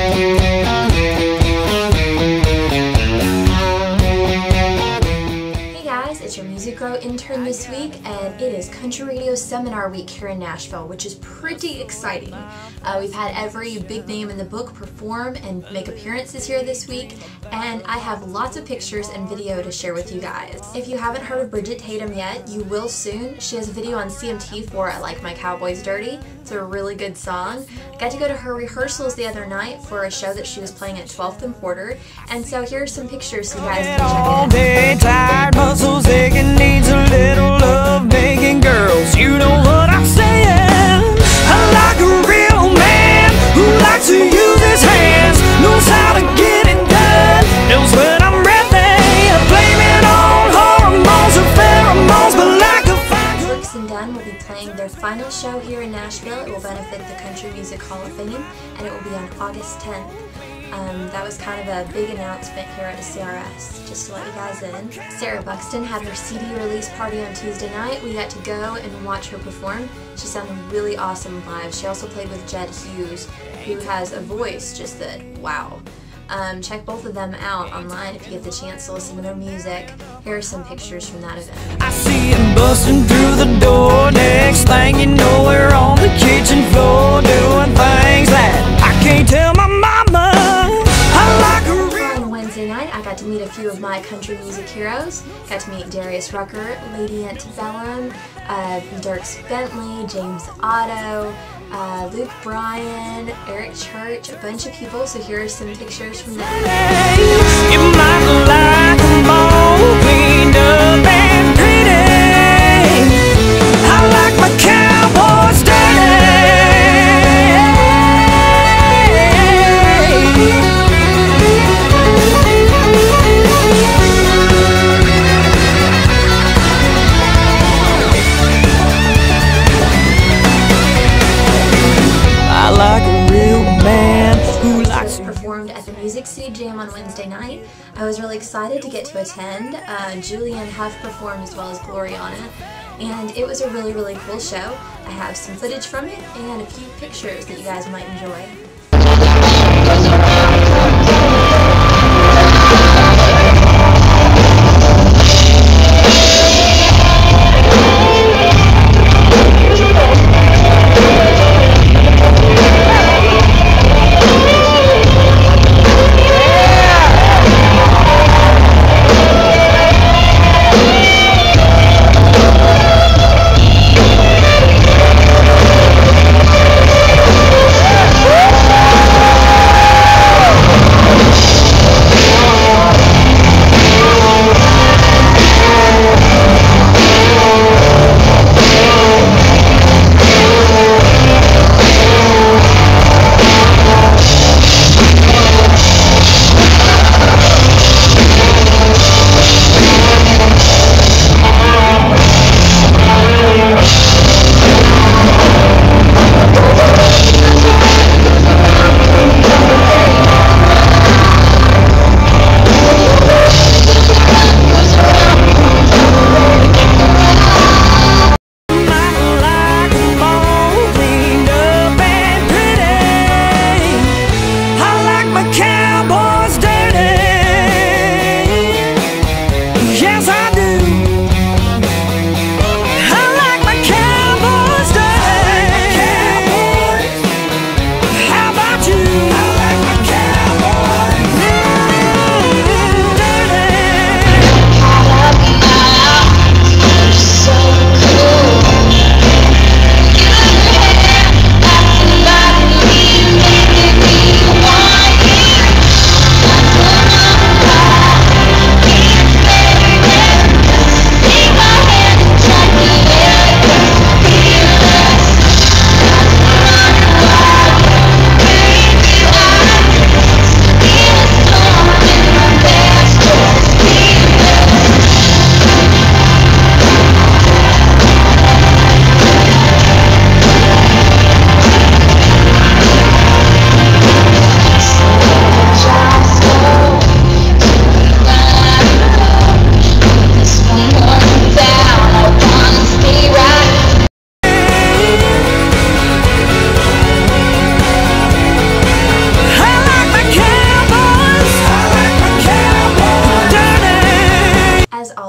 Hey guys, it's your Music Grow intern this week, and it is Country Radio Seminar Week here in Nashville, which is pretty exciting. We've had every big name in the book perform and make appearances here this week, and I have lots of pictures and video to share with you guys. If you haven't heard of Bridgette Tatum yet, you will soon. She has a video on CMT for I Like My Cowboys Dirty. It's a really good song. Got to go to her rehearsals the other night for a show that she was playing at 12th and Porter, and so here's some pictures so you guys can check out. All day tired, muscles aching, needs a little love making, girls, you know what I'm saying. I like a real man who likes to use his hands, knows how to get it done, knows when I'm ready. I blame it on hormones and pheromones, but like a fire. Brooks and Done will be playing their final show here in Nashville. It will benefit the Country Music Hall of Fame, and it will be on August 10th. That was kind of a big announcement here at the CRS, just to let you guys in. Sarah Buxton had her CD release party on Tuesday night. We got to go and watch her perform. She sounded really awesome live. She also played with Jed Hughes, who has a voice just that, wow. Check both of them out online if you get the chance to listen to their music. Here are some pictures from that event. I see him busting through the door, next thing you know we're on the kitchen floor doing things that I can't tell my mama. I got to meet a few of my country music heroes. Got to meet Darius Rucker, Lady Antebellum, Dierks Bentley, James Otto, Luke Bryan, Eric Church, a bunch of people. So here are some pictures from them. Music City Jam on Wednesday night. I was really excited to get to attend. Julianne Huff performed as well as Gloriana, and it was a really, really cool show. I have some footage from it and a few pictures that you guys might enjoy.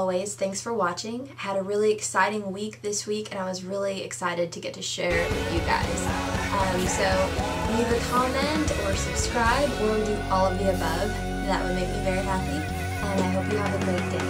always, thanks for watching. I had a really exciting week this week, and I was really excited to get to share it with you guys. So leave a comment or subscribe or do all of the above. That would make me very happy, and I hope you have a great day.